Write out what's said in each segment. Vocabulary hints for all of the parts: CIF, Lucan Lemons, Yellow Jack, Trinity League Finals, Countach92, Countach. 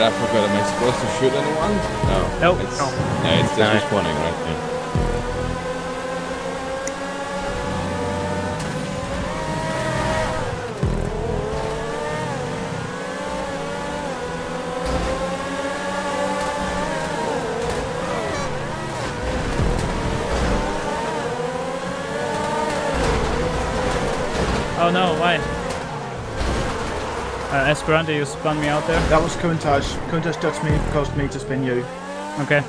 Did I forget? Am I supposed to shoot anyone? No. Nope. No, it's just responding right there. Oh no, why? Esperanto, you spun me out there? That was Countach. Countach touched me, caused me to spin you. Okay.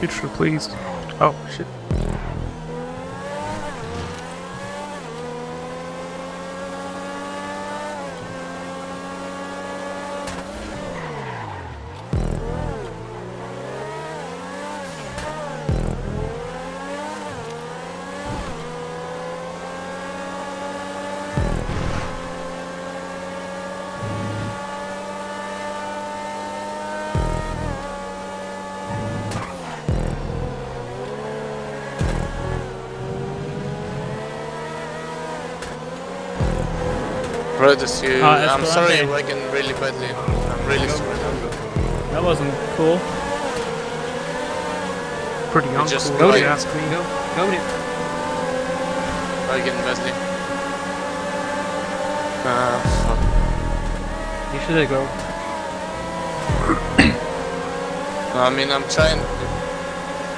Future, please. Oh, shit. I'm sorry, I'm lagging really badly. I'm really sorry. That wasn't cool. Pretty uncool. Just go to ask me. Go to lagging badly. Fuck. You should go. I mean, I'm trying to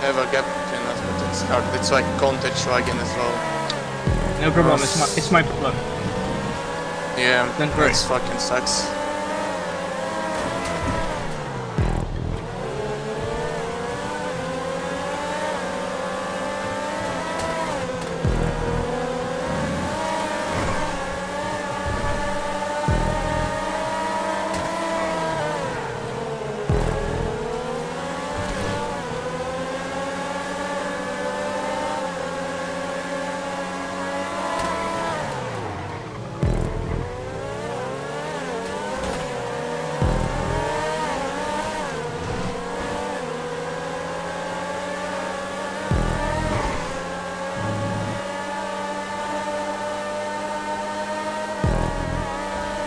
have a gap between us, but it's hard. It's like Countach lagging as well. No problem, it's my problem. Yeah, that fucking sucks.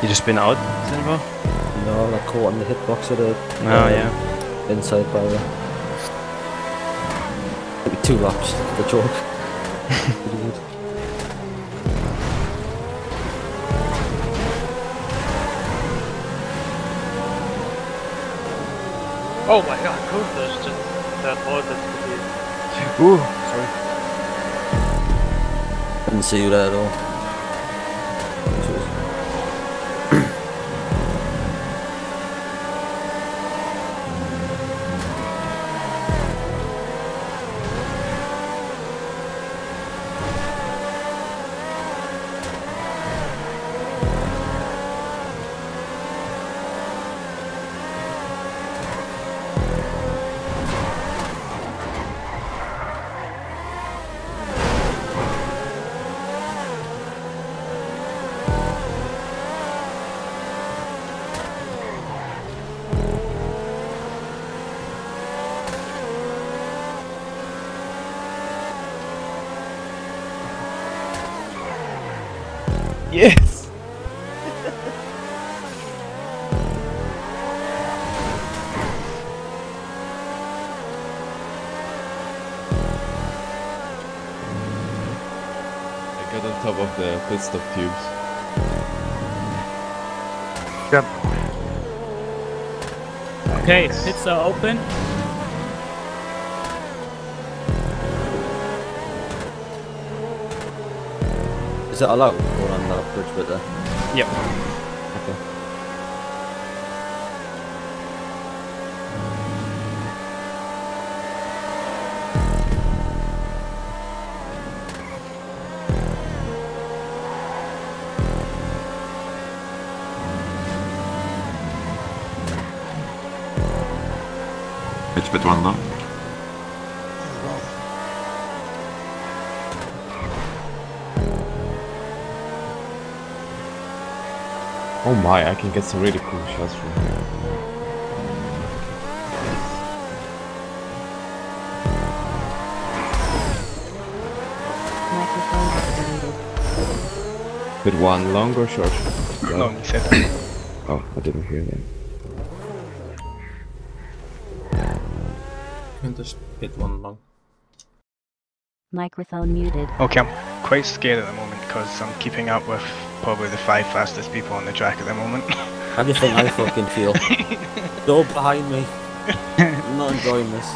You just spin out, Silver? No, I caught on the hitbox of the inside barrier. Maybe 2 laps, the joke. Pretty good. Oh my god, cool, there's just that hole that's the... Ooh, sorry. I didn't see you there at all. Yes! I got on top of the pit stop tubes. Yep. Okay, pits are open. Is it allowed to go on that bridge bit there? Yep. Okay. It's bit one now. Oh my, I can get some really cool shots from here. With one long or short? Long, he said. Oh, I didn't hear him. And just hit one long. Microphone muted. Okay, I'm quite scared at the moment because I'm keeping up with probably the 5 fastest people on the track at the moment. Anything I fucking feel. Go behind me. I'm not enjoying this.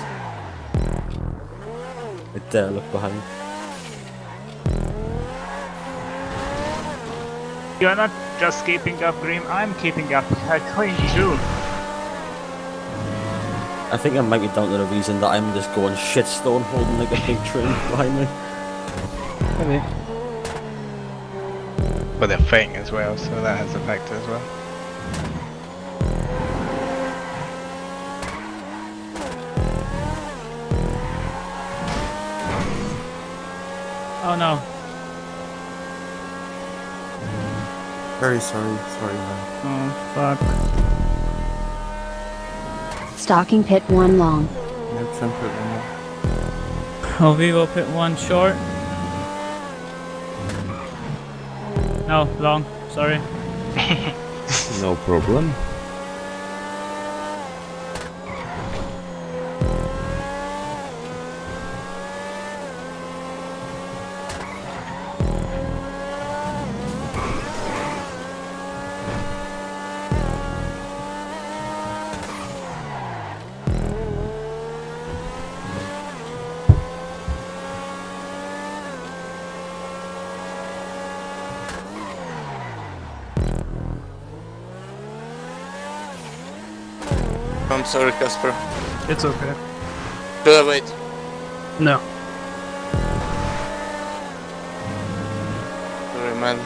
I dare look behind. You're not just keeping up, Grim, I'm keeping up. I'm going too. I think I might be down to the reason that I'm just going shitstone holding like a big train behind me. Maybe. But they're fainting as well, so that has a factor as well. Oh no. Very sorry man. Oh fuck. Stalking pit 1 long. No front pit 1 long. Oh, Vivo pit 1 short. No, long, sorry. No problem. I'm sorry, Casper. It's okay. Do I wait? No. Sorry, man.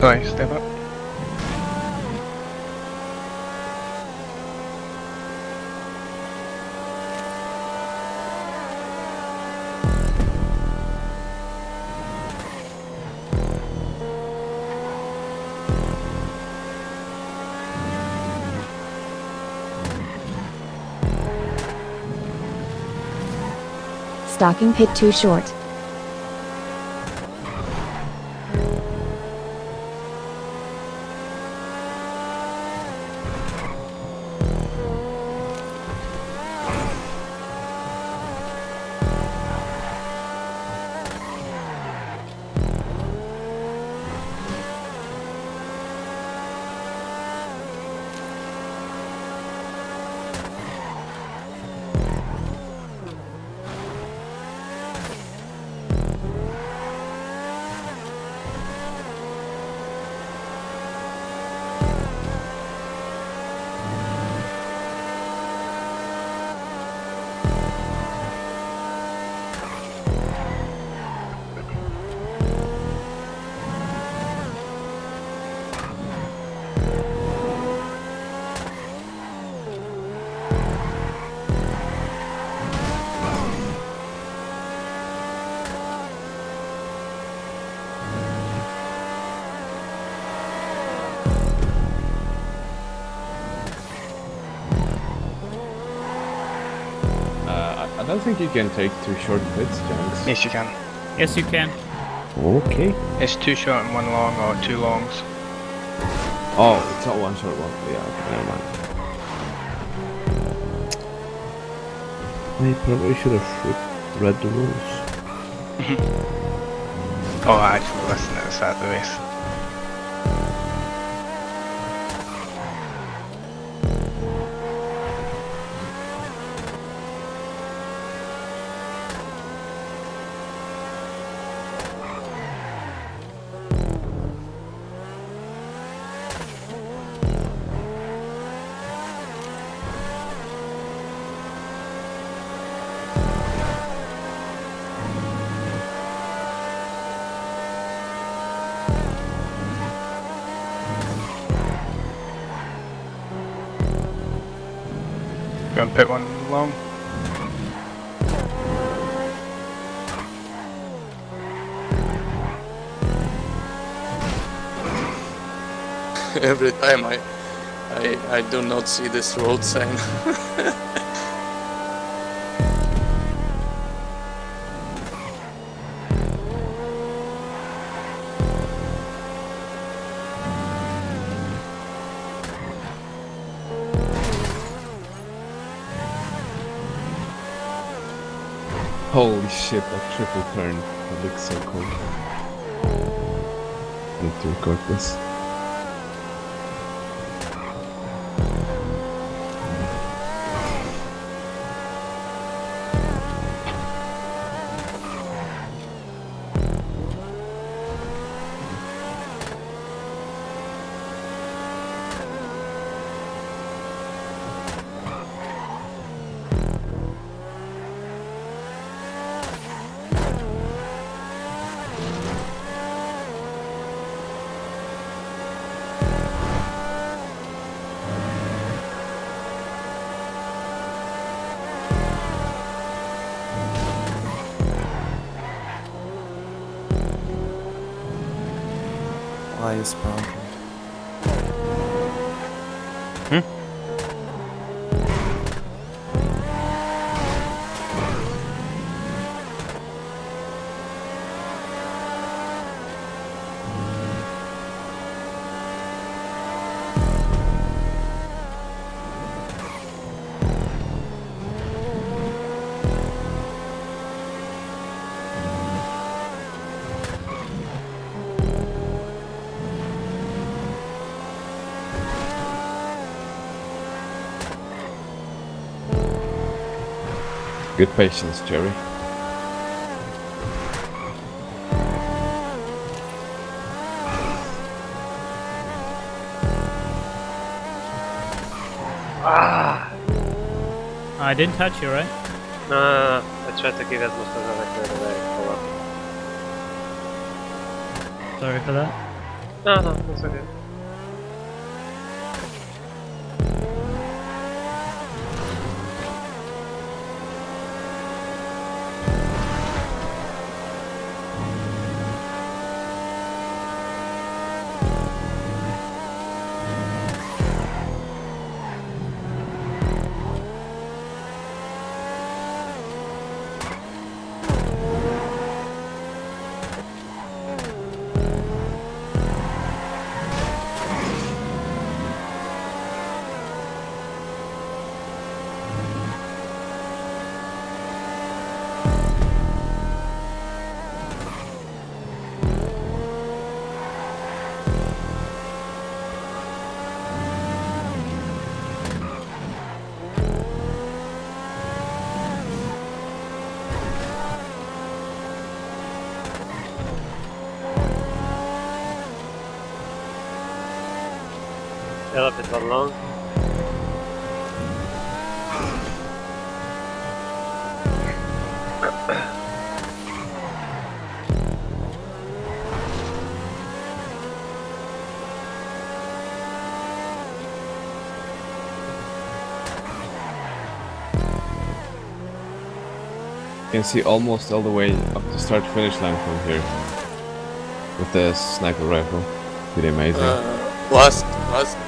Sorry, step up. Stalking pit 2 short. I don't think you can take 2 short pits, Janks. Yes, you can. Yes, you can. Okay. It's 2 short and 1 long, or 2 longs. Oh, it's not 1 short, 1. Yeah, okay, never mind. I probably should have read the rules. Oh, I actually listened to the start of the race. Go and pit 1 long. every time I do not see this road sign. Holy shit, that triple turn, that looks so cool. I need to record this. Good patience, Jerry. Ah! I didn't touch you, right? No, I tried to give as much as I could away. Hold up. Sorry for that. No, no, that's okay. Along. You can see almost all the way up to start finish line from here with the sniper rifle. Pretty amazing. Last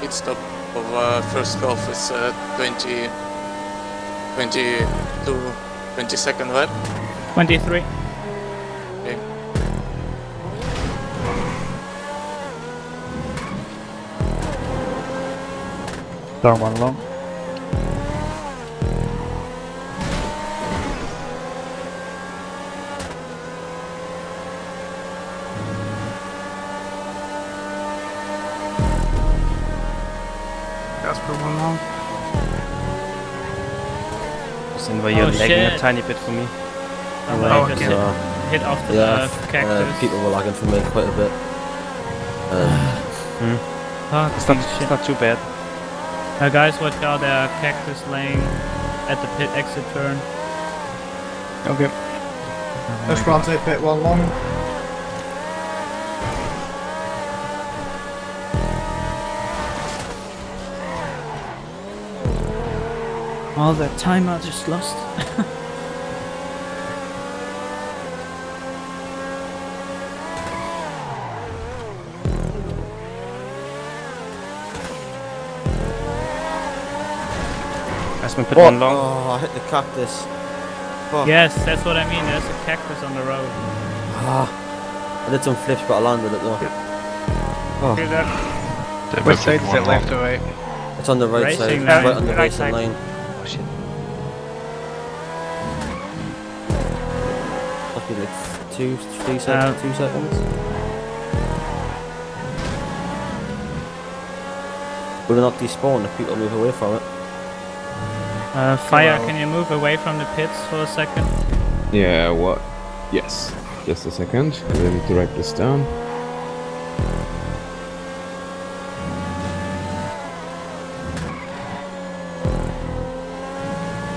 pit stop of first half is 22nd lap. 23. Okay. Turn one long. You're lagging a tiny bit for me. Oh, okay. Hit off the cactus. People were lagging for me quite a bit. It's not too bad. Guys, watch out, there are cactus laying at the pit exit turn. Okay. Let's run to pit one long. All that time I just lost. Has been put on long. Oh, I hit the cactus. Oh. Yes, that's what I mean. There's a cactus on the road. Ah, I did some flips, but I landed it though. Oh. Hear that? Which side is it, left or right? It's on the right side. Right on the right side lane. Oh shit. Lucky like 2 3 seconds, 2 seconds. Will it not despawn if people move away from it? Fire, can you move away from the pits for a second? Yeah, what? Yes. Just a second. I need to write this down.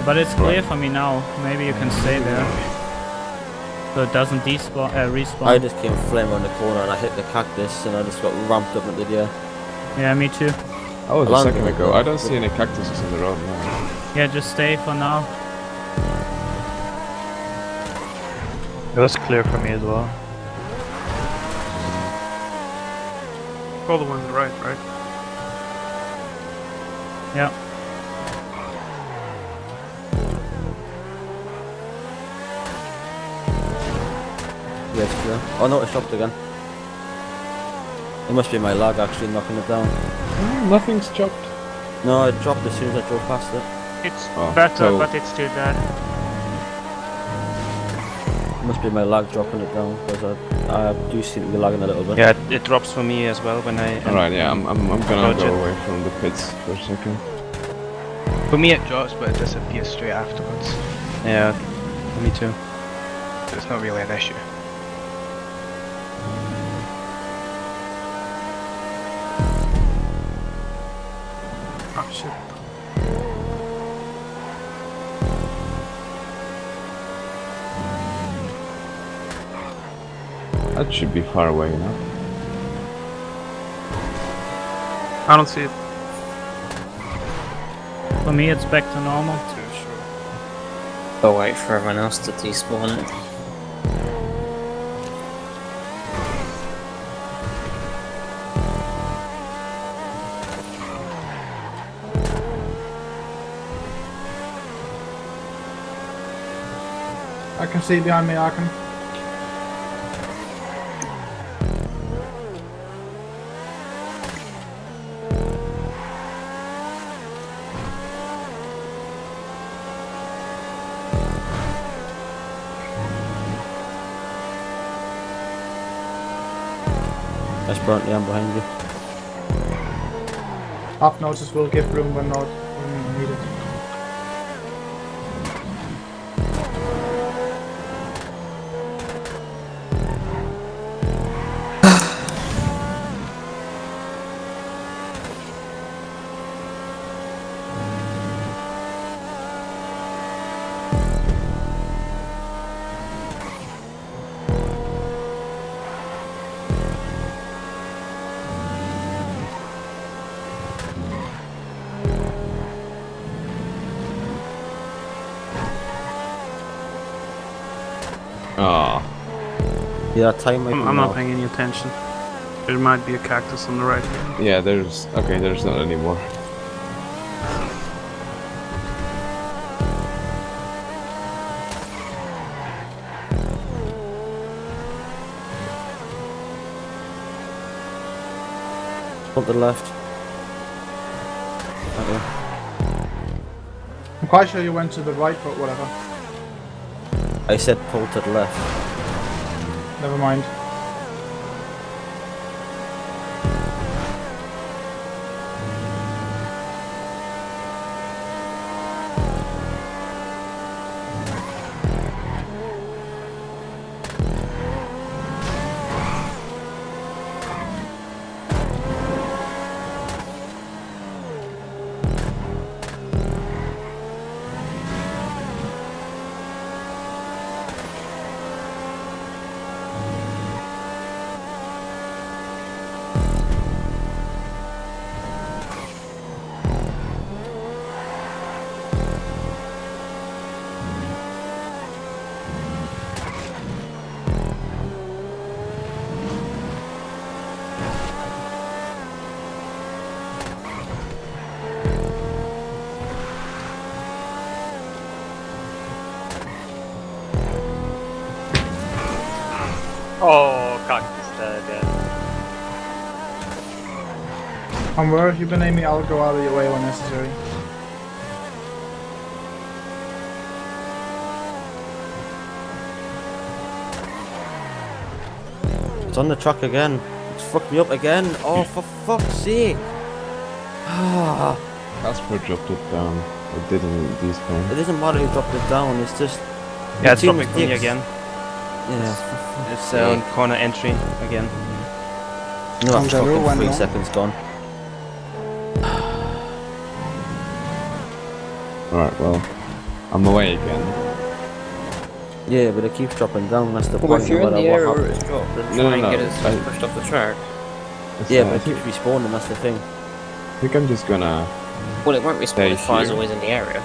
But it's clear for me now. Maybe you can stay there. So it doesn't respawn. I just came flame on the corner and I hit the cactus and I just got ramped up into the air. Yeah, me too. Oh, a second ago. I don't see any cactuses in the road now. Yeah, just stay for now. It was clear for me as well. All the ones right, right? Yeah. Yeah, it's clear. Oh no, it stopped again. It must be my lag actually knocking it down. Mm, nothing's chopped. No, it dropped as soon as I drove past it. It's better, but it's still dead. It must be my lag dropping it down, because I do seem to be lagging a little bit. Yeah, it drops for me as well when I... Alright, yeah, I'm gonna go away from the pits for a second. For me it drops, but it disappears straight afterwards. Yeah, for me too. It's not really an issue. Shit. That should be far away enough. I don't see it. For me it's back to normal. I'll wait for everyone else to despawn it. I can see behind me, Arkham. That's Brontley, I'm behind you. Half notice will give room when not needed. Oh. Yeah, time I'm not paying any attention. There might be a cactus on the right. Yeah, there's... Okay, there's not anymore. On the left. Okay. I'm quite sure you went to the right, but whatever. I said pull to the left. Never mind. Oh, Cactus there again. I'm aware if you've been aiming, I'll go out of your way when necessary. It's on the truck again. It's fucked me up again. Oh, for fuck's sake. Casper dropped it down. It didn't these times. It doesn't matter who dropped it down, it's just... Yeah, it's dropping me again. Yeah. It's on corner entry again. No, that's fucking 3 seconds gone. Alright, well, I'm away again. Yeah, but it keeps dropping down, that's the point. If you're in the air or it's dropped, then try and get it pushed off the track. Yeah, but it keeps respawning, that's the thing. I think I'm just gonna... Well, it won't respawn if fire's always in the area.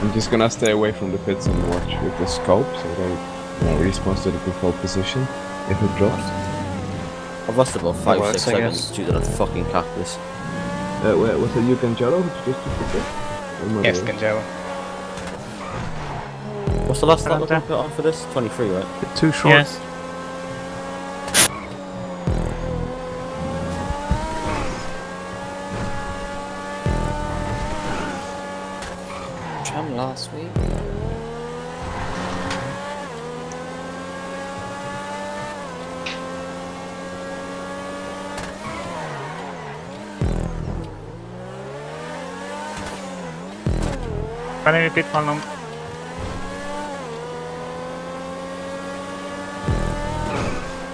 I'm just gonna stay away from the pits and watch with the scope, so they don't respawn to the default position if it drops. I've lost about 5-6 seconds due to that fucking cactus. Wait, was it you, Ganjaro? Yes, Ganjaro. What's the last lap I put on for this? 23, right? Bit too short. Yes. Tram last week. Can I repeat my number?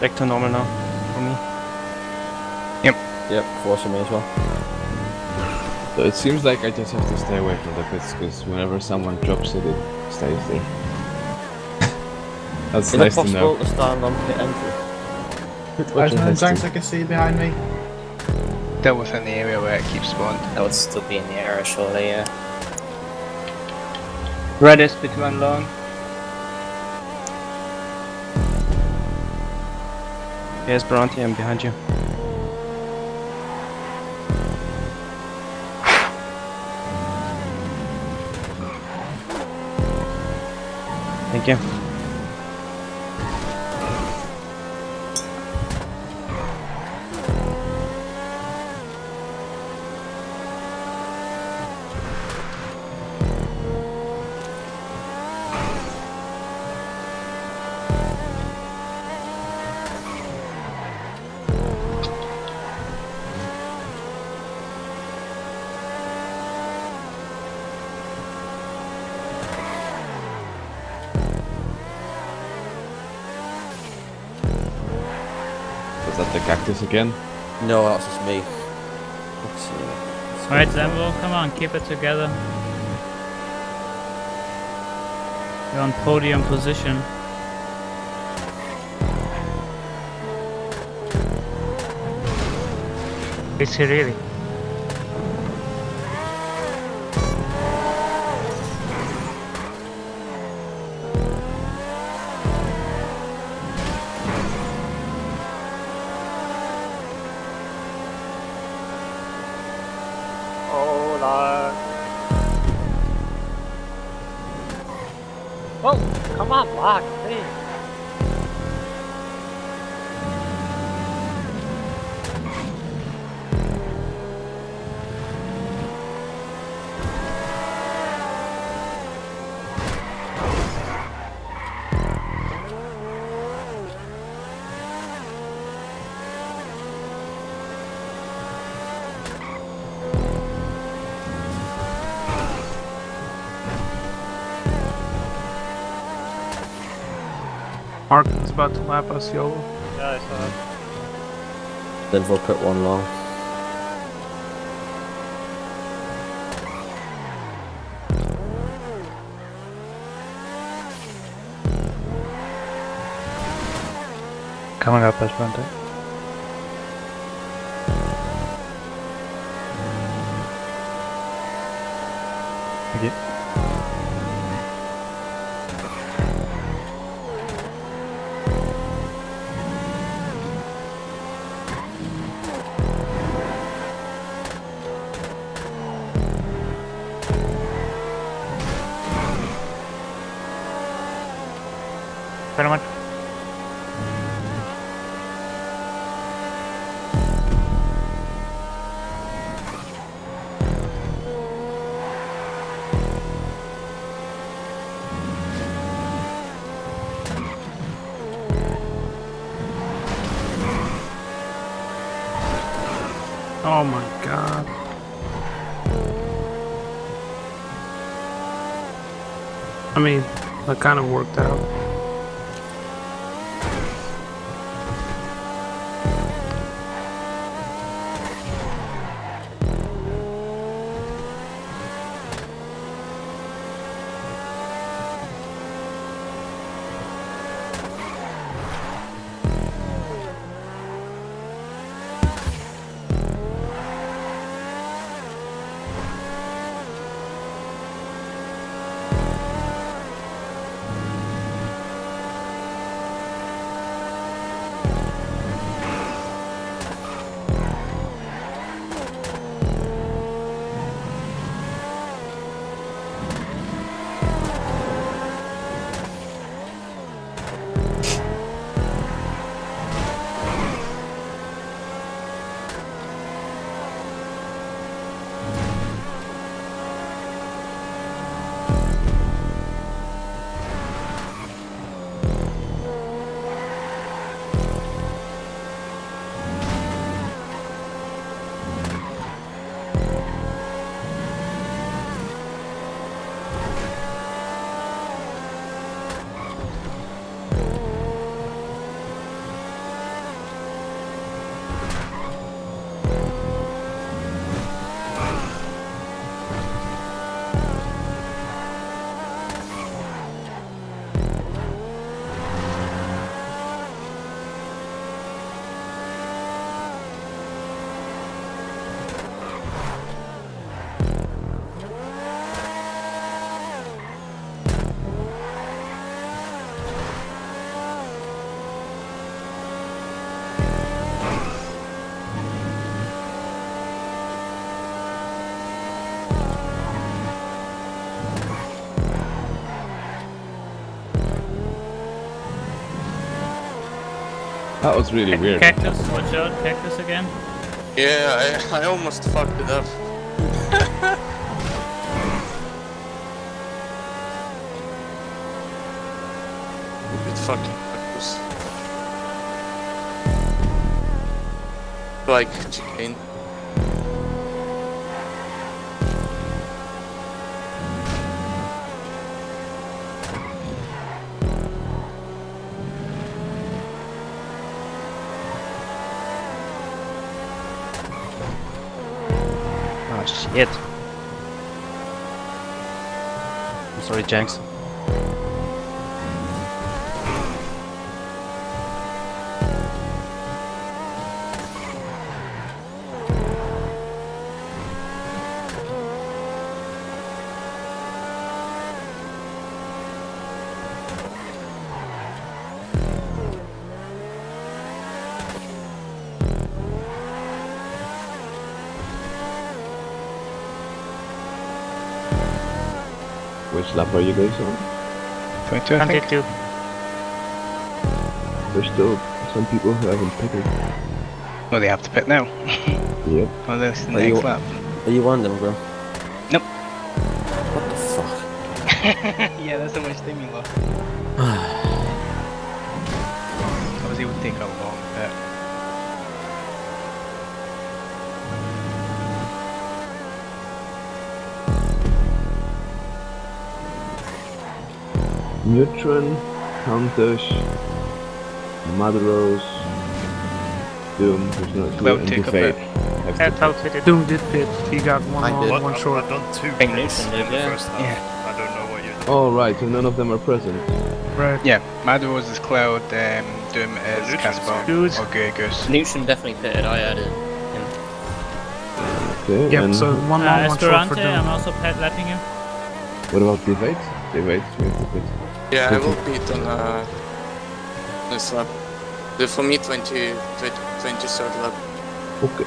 Back to normal now, for me. Yep, for me as well. So it seems like I just have to stay away from the pits, because whenever someone drops it, it stays there. That's nice to know. Is it possible to stand on pit entry? There's no tanks I can see behind me. They're within the area where it keeps spawned. That would still be in the area, surely, yeah. Red is between long. Yes, Bronte, I'm behind you. Thank you. Is that the cactus again? No, that's just me. Let's see. Alright, Zembo, come on, keep it together. You're on podium position. Is he really? Whoa, come on, block, please. Mark is about to lap us, YOLO. Yeah, I saw that. Then we'll put one long. Coming up, as Bronte. Thank you. I mean, that kind of worked out. That was really weird. Cactus, watch out, cactus again. Yeah, I almost fucked it up. It's fucking cactus. Like chicken. Shit. I'm sorry, Jenks. Which lap are you guys on? 22, I think. 22. There's still some people who haven't pitted. Well, they have to pit now. Yep. Oh, that's the next lap. Are you on them, bro? Nope. What the fuck? Yeah, that's how much time you lost. I was able to take a long bit. Neutron, Countach, Madros, Doom, who's not too interfait. Doom did pit, he got one short. I've done two pits in the first half. Yeah. I don't know what you're doing. Oh right, so none of them are present. Right. Yeah, Madros is Cloud, Doom is Casbah, or Gergus. Neutron definitely pitted, I added him. Okay, yep, so one short for Doom. I'm also lapping him. What about Divate? Yeah, I will beat on this lap. For me, 23rd lap. Okay.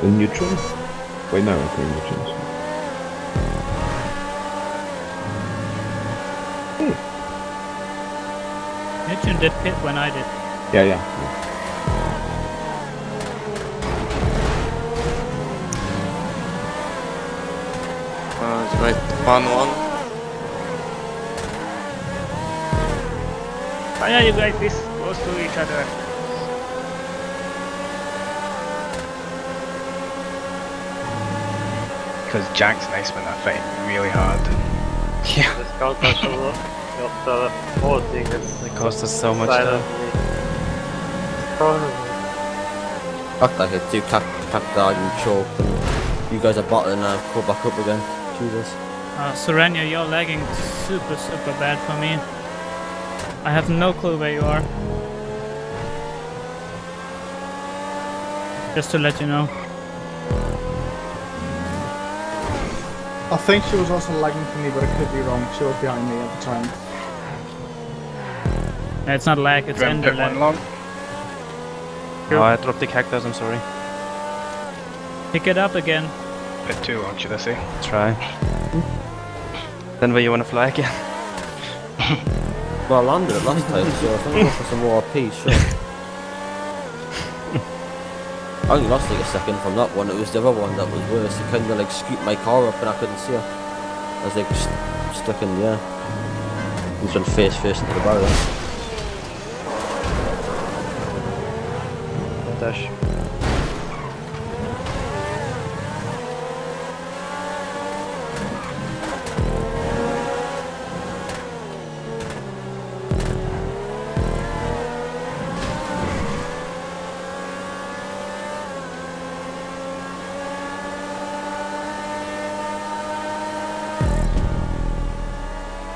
The neutral? Wait, no, I think neutrals. Neutron did pit when I did. Yeah. Right, 1-1. Why are you guys this close to each other? Because Jack's nice when I fight really hard. Yeah. The scout control of the whole thing is. It cost us so much though. Fuck, I could do tap guard and choke. You guys are bottling now. Go back up again. Jesus. Serenia, you're lagging super bad for me. I have no clue where you are. Just to let you know. I think she was also lagging for me, but I could be wrong. She was behind me at the time. No, it's not lag, it's ender lag. Oh, I dropped the cactus, I'm sorry. Pick it up again. Bit too long, should I say? Try. Then where you wanna fly again? Well, I landed it last time, so I think I'm going for some more RP, sure. I only lost like a second from that one. It was the other one that was worse. It kind of like scooped my car up and I couldn't see her. I was like stuck in the air. I was running face into the barrier. Dash.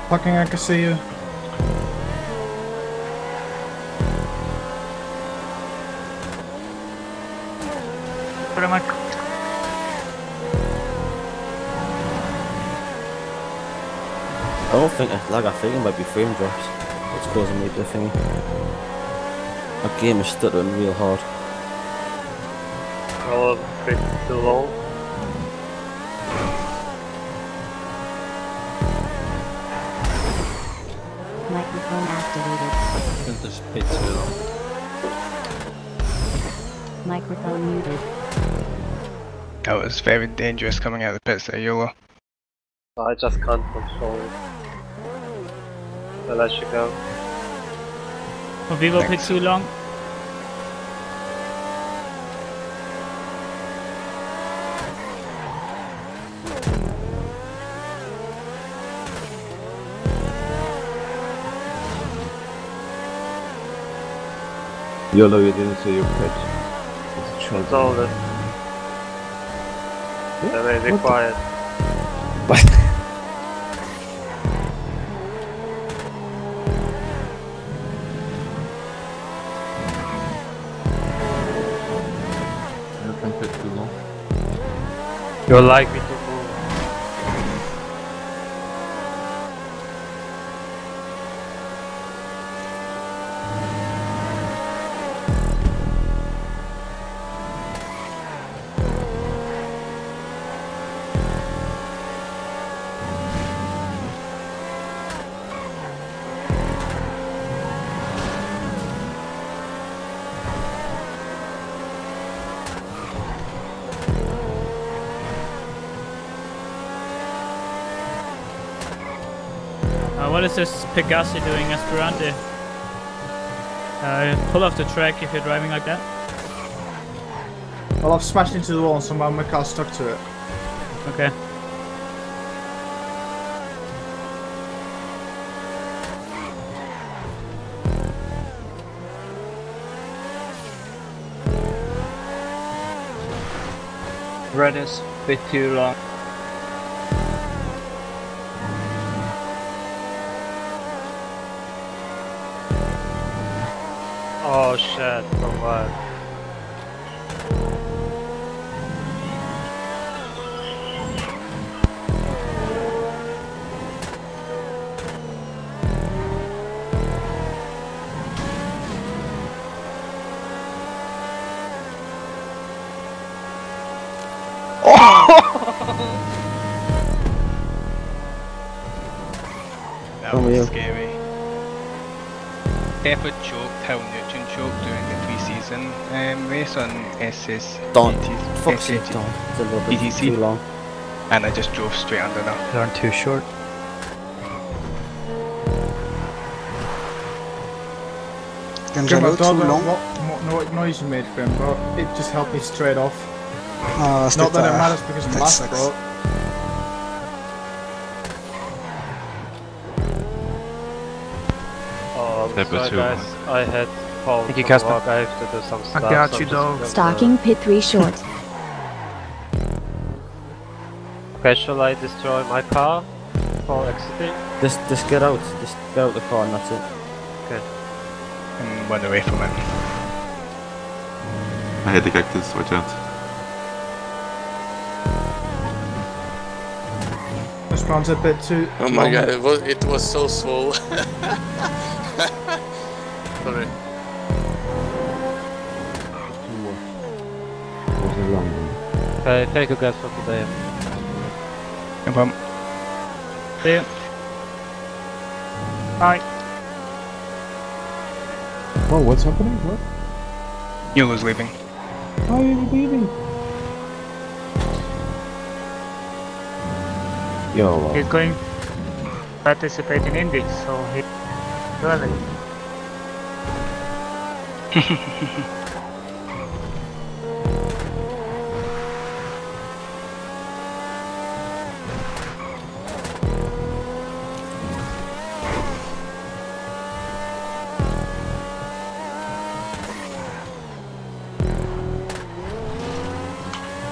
Fucking, I can see you. Pretty much. I don't think it's lag, I think it might be frame drops. It's causing me the thingy. My game is stuttering real hard. Oh, it's too long. Microphone activated. This bit too long. Microphone muted. That was very dangerous coming out of the pits there, Yolo. I just can't control it. I'll let you go. Have we been too long? Yolo, you didn't see your pitch. It's all this. They're very quiet. What? You can pitch too long. You're like me too. What is this Pegasi doing, Esperante? Pull off the track if you're driving like that. Well, I've smashed into the wall and somehow my car's stuck to it. Okay. Red is a bit too long. Oh shit, so bad. Oh! That was scary. Pepper choked, Hell Newton choked during the pre-season race on SS. Don't. Fuck shit, don't. It's a little bit too long. And I just drove straight under now. They aren't too short. Can I go too long? No use your mage brim, bro. It just helped me straight off. Not that it matters because I'm last, bro. Oh, I'm sorry, guys. I had Paul. Thank you, Casper. I have to do some stuff. I got you, though. Stalking pit 3 short. Okay, shall I destroy my car for exiting? Just get out. Just get out the car and that's it. Okay. And went away from it. I had the cactus, watch out. Just runs a bit too. Oh my god, it was so slow. Sorry. Okay, thank you guys for today. No problem. See ya. Bye. Oh, what's happening? What? Yellow's leaving. Why are you leaving? Yellow. He's going to participate in Indy, so he's running.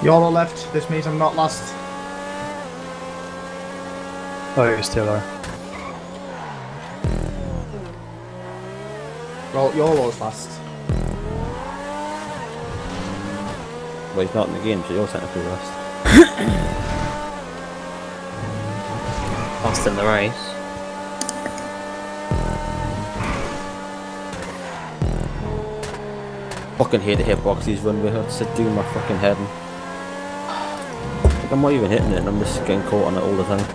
Y'all are left, this means I'm not last. Oh, you still are. Well, Yolo's last. Well, he's not in the game, so you're technically last. Last in the race. Fucking hate the hitbox these run with, it's a do my fucking head. I'm not even hitting it and I'm just getting caught on it all the time.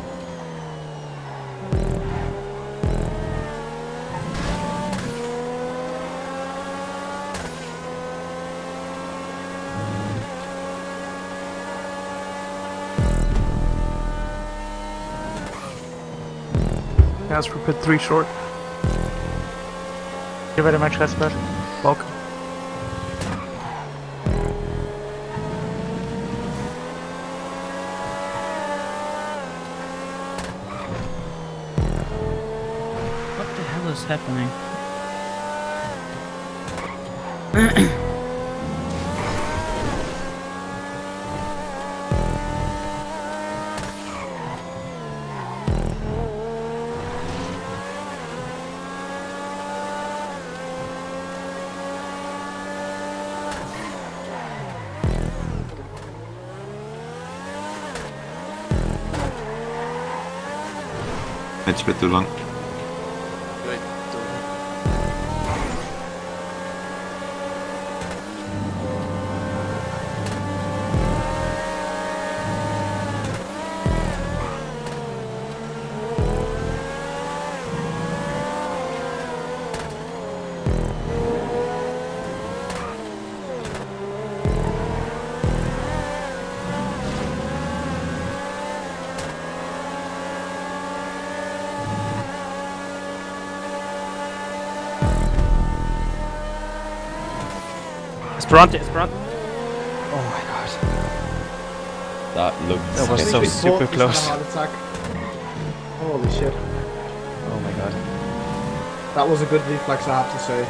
Casper, pit 3 short. Thank you very much, Casper. Welcome. Happening. It's a bit too long. It's front. Oh my god. That was so super close. Holy shit. Oh my god. That was a good reflex, I have to say.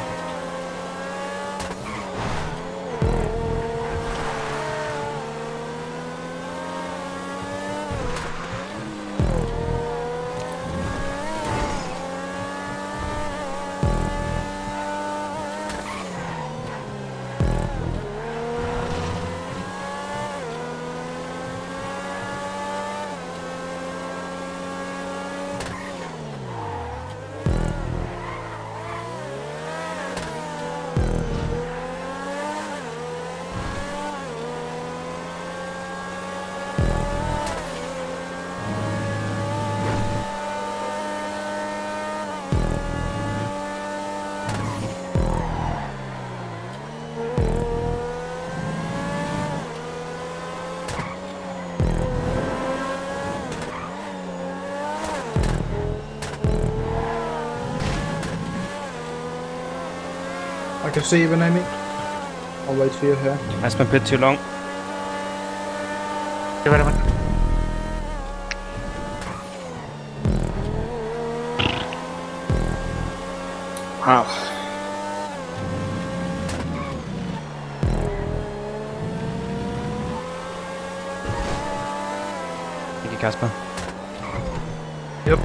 I can see you behind me. I'll wait for you here. That's been a bit too long. Give it a minute. Wow. Thank you, Casper. Yep.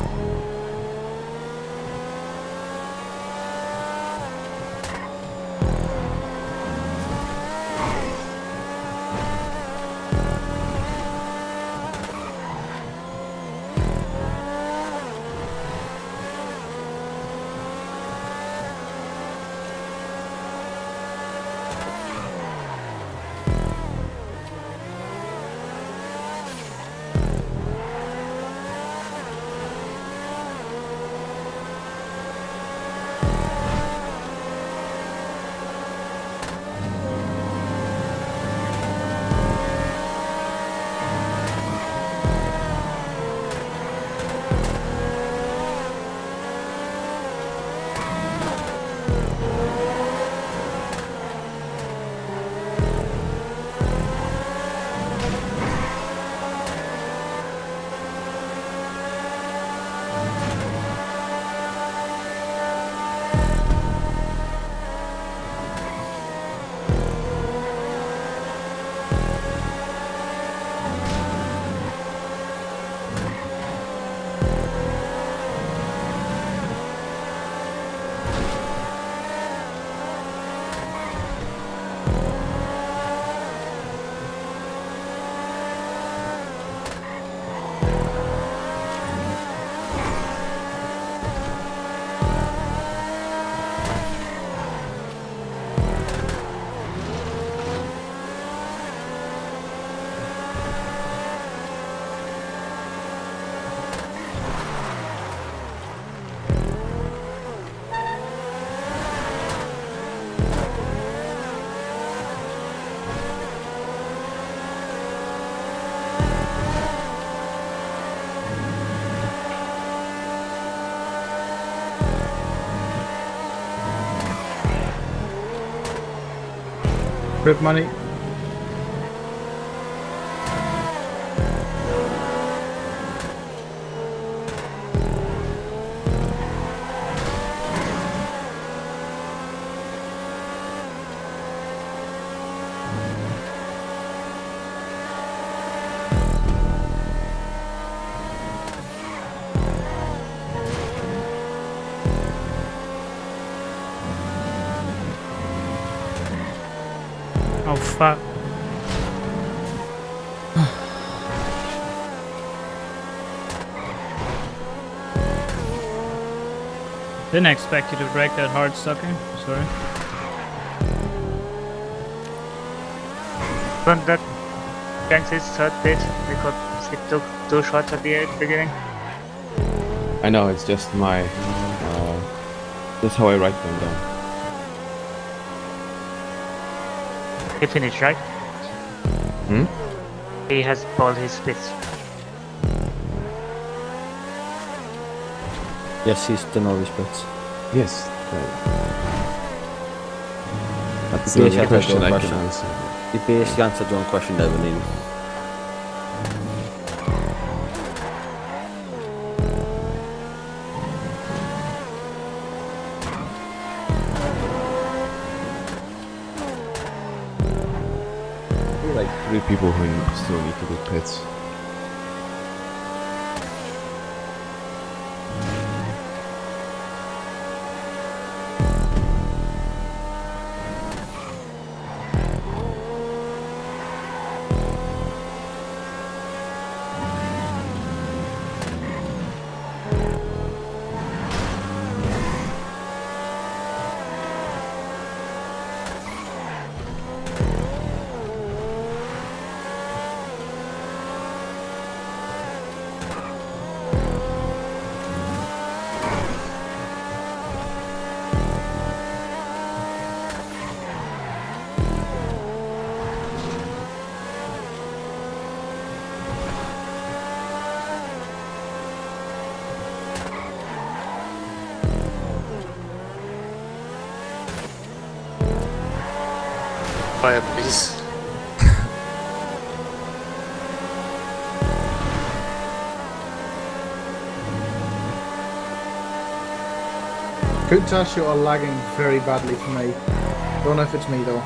Rip money. Oh fuck. Didn't expect you to break that hard, sucker. Sorry. From that against his third bit, we could skip two shots at the beginning. I know, it's just my that's how I write them down. He finished, right? Hmm? He has all his bits. Yes, he's done all his bits. Yes. Right. That's the only question I can answer. You basically answered your own question, Devin. People who still need to do pets. fire, please. Countach, you are lagging very badly for me. Don't know if it's me though.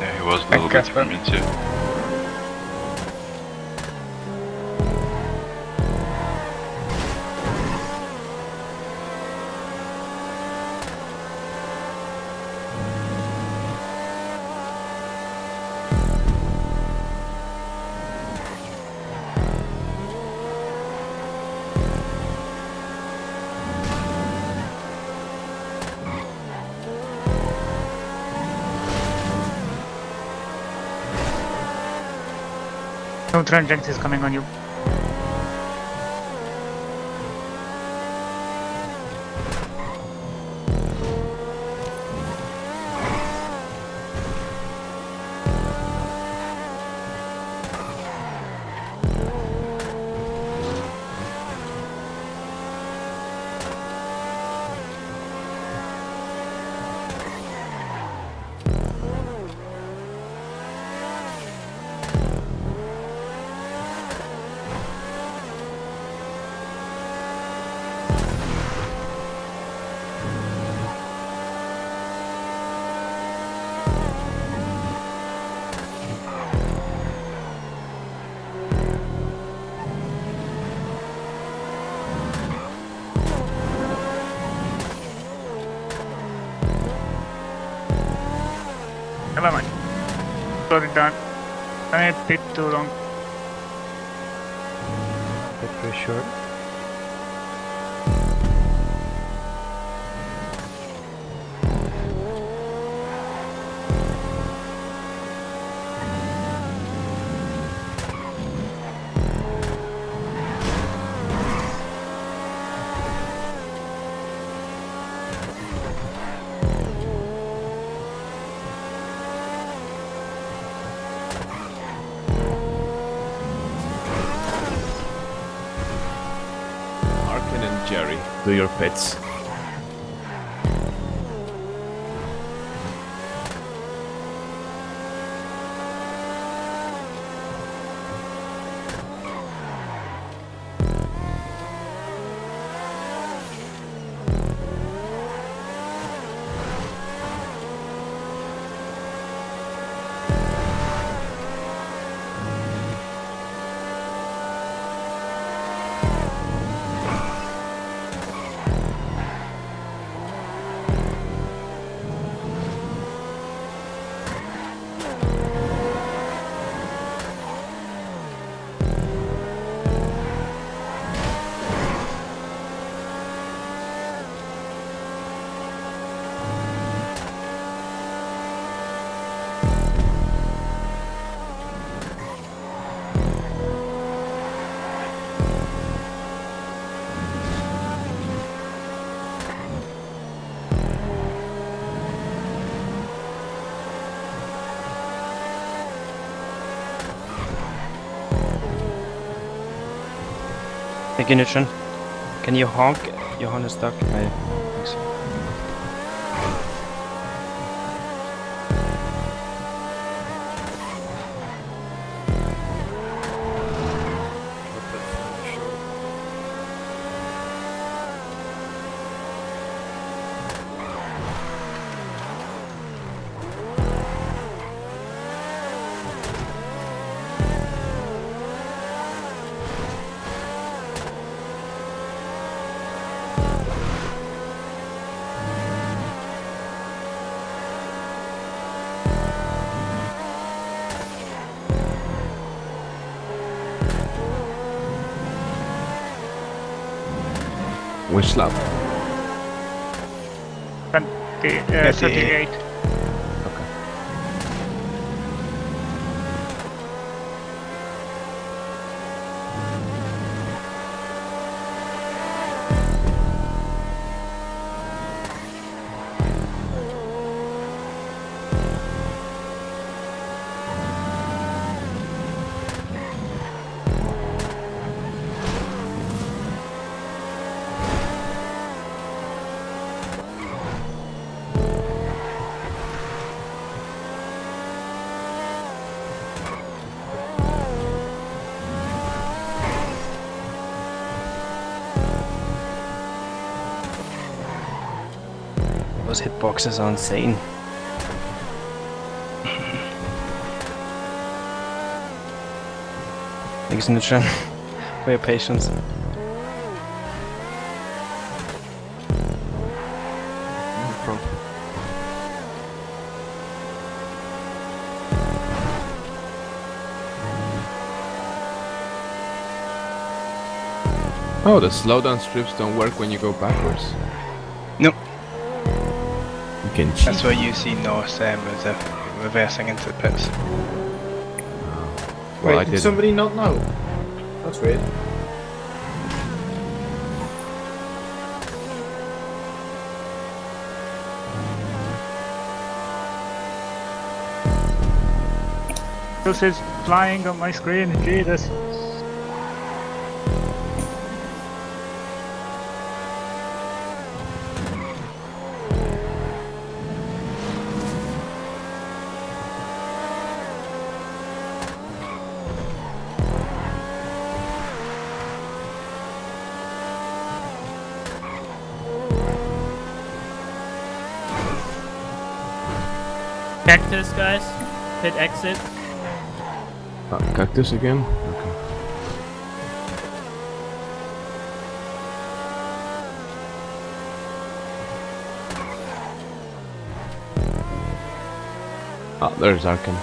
Yeah, he was a little bit for me too. Neutron Jenks is coming on you. Never mind. Sorry, Dan. I did too long. Bit too short. Jerry, do your pets. Thank you, Neutron. Can you honk? Johan is stuck. I think so. Which lap? 38. Okay. Those hitboxes are insane. Thanks, Nitchan, for your patience. Oh, the slowdown strips don't work when you go backwards. Nope. You can cheat. That's why you see Norse reversing into the pits. Well, wait, did somebody not know? That's weird. This is flying on my screen, Jesus. Cactus, guys. Hit exit. Cactus again? Okay. Ah, there's Arkan.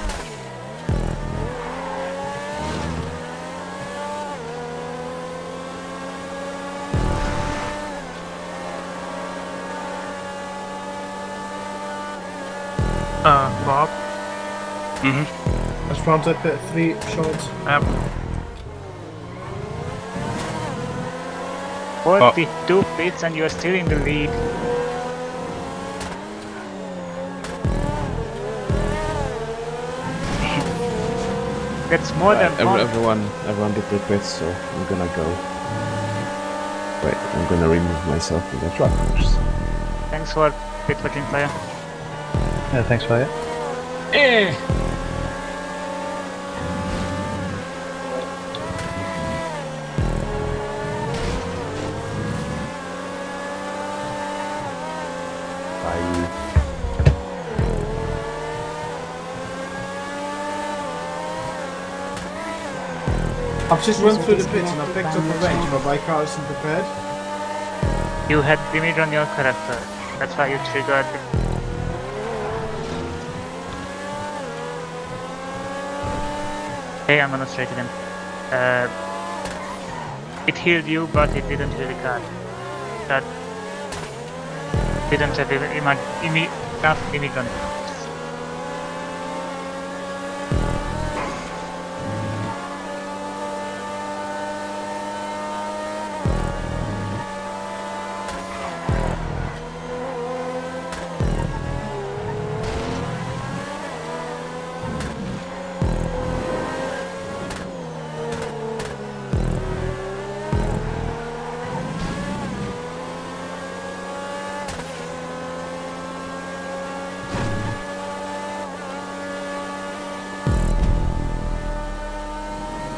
Bob. Mm-hmm. That's prompt up at 3 shots. Bob. 42 bits and you're still in the lead. That's more than one. Everyone did their bits, so I'm gonna go. Wait, I'm gonna remove myself from the truck first. Thanks for bit-looking player. Yeah, thanks for it. Eh. I've just run through the pits and I picked up a range, but my car isn't prepared. You had damage on your character. That's why you triggered. I'm gonna straight to them. It healed you, but it didn't heal the car. That didn't have enough immigrant.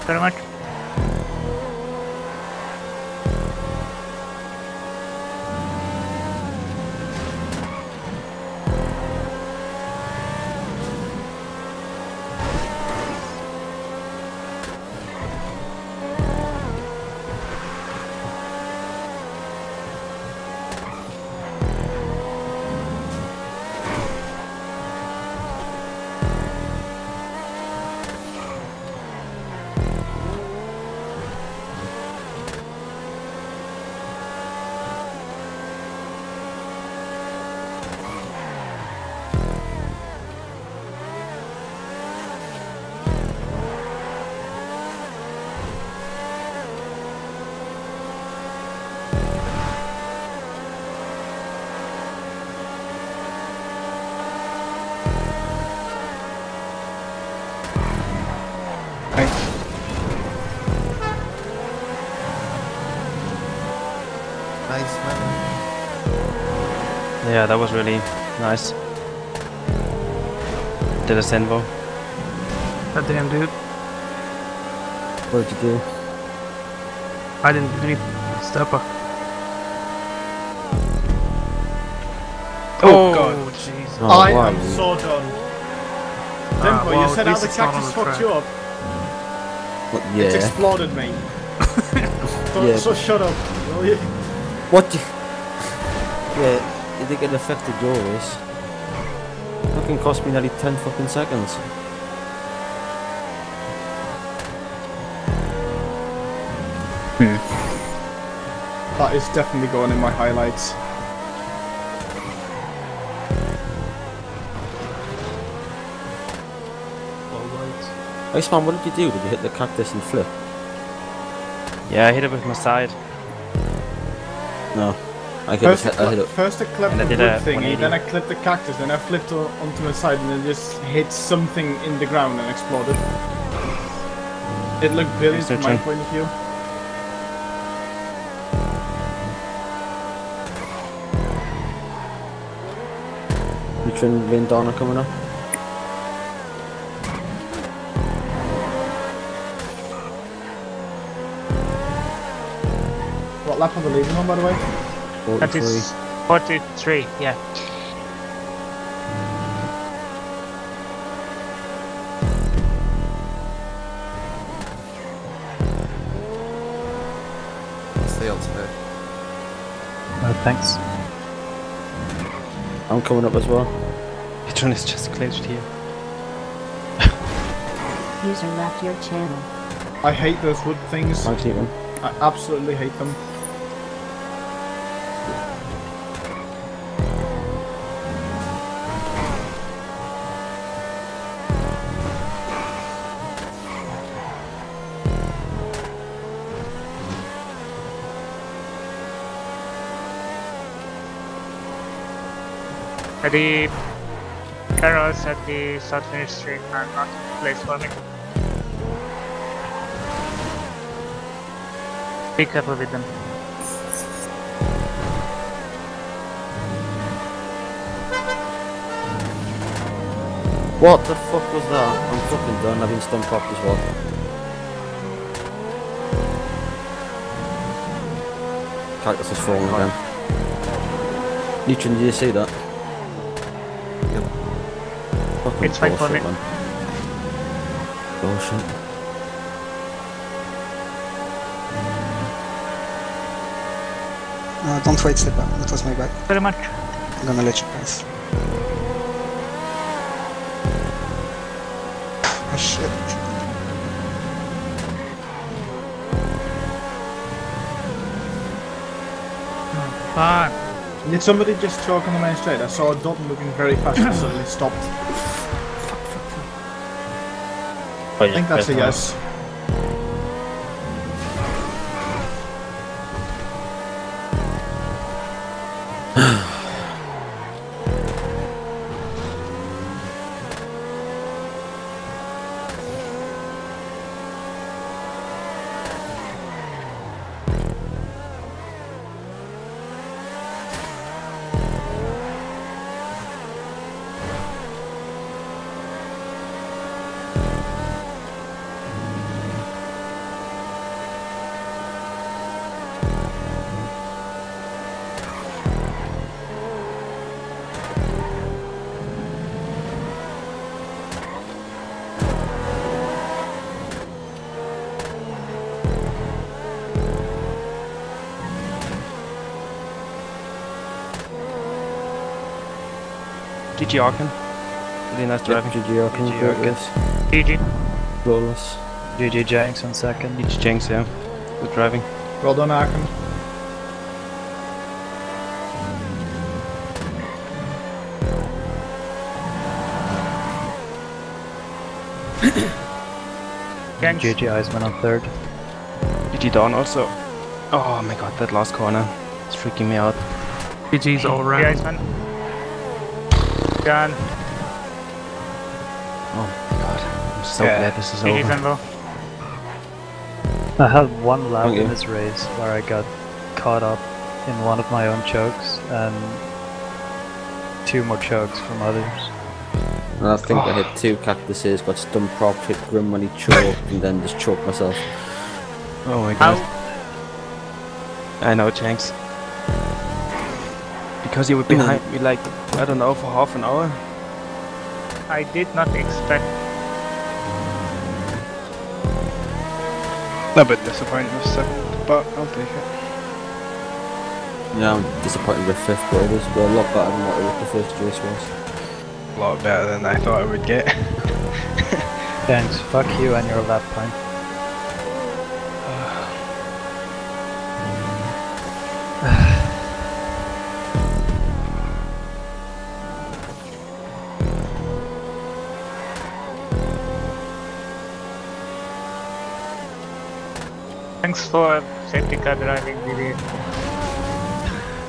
Very much. Yeah, that was really nice. Did a Senvo. That damn dude. What did you do? I didn't really step up. Oh! Oh, I am so done. Dimple, well, you said how the cactus fucked you up. What, yeah. It exploded me. Yeah. So shut up, will you? What the... Yeah, you think it affected your race? Fucking cost me nearly 10 fucking seconds. Hmm. That is definitely going in my highlights. Iceman, what did you do? Did you hit the cactus and flip? Yeah, I hit it with my side. No. I hit it. First I clipped the wood thingy, then I clipped the cactus, then I flipped onto my side and it just hit something in the ground and exploded. It looked brilliant from my point of view. You trying Vindana coming up? What lap are we leaving on, by the way? 43. 43, yeah. What's the odds of it? Oh, thanks. I'm coming up as well. Patron is just glitched here. User left your channel. I hate those wood things. I hate them. I absolutely hate them. The carrots at the south finish street are not in place for me. Pick up with them. What the fuck was that? I'm fucking done, I've been stumped up as well. Cactus is falling again. Neutron, did you see that? It's fine for me. Bullshit. No, don't wait, Slipper. That was my bad. Very much. I'm gonna let you pass. Oh shit. Oh, fuck. Did somebody just choke on the main straight? I saw a dot looking very fast and suddenly stopped. I think that's a yes. GG Arkin. Really nice driving. GG Arkin. GG. Flawless. GG Jenks on second. GG Jenks, yeah. Good driving. Well done, Arkin. GG Iceman on third. GG Dawn also. Oh my god, that last corner. It's freaking me out. GG's alright. Iceman. Gun. Oh my god, I'm so glad this is over. I had one lap in this race where I got caught up in one of my own chokes and two more chokes from others. And I think I hit two cactuses, got stumped prop, hit Grim when he choked, and then just choked myself. Oh my god. Ow. I know, Jenks. Because you were behind me like, I don't know, for half an hour. I did not expect. A bit disappointed with 7th, but I'll take it. Yeah, I'm disappointed with 5th, but it was a lot better than what the first race was. A lot better than I thought I would get. Thanks, fuck you and your lap time. Thanks for safety car driving, Didi.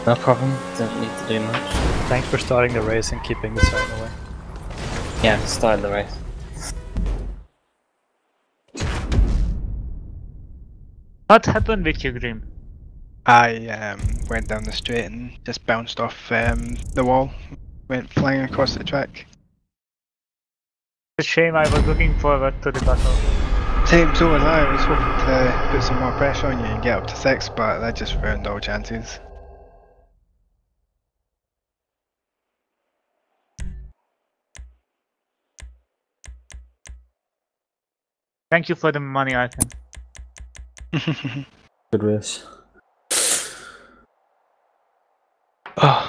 No problem, don't need to do much. Thanks for starting the race and keeping the sign away. Yeah, started the race. What happened with you, Grim? I went down the straight and just bounced off the wall. Went flying across the track. It's a shame, I was looking forward to the battle. Same, so was I. I was hoping to put some more pressure on you and get up to 6th, but that just ruined all chances. Thank you for the money item. Good race. Oh.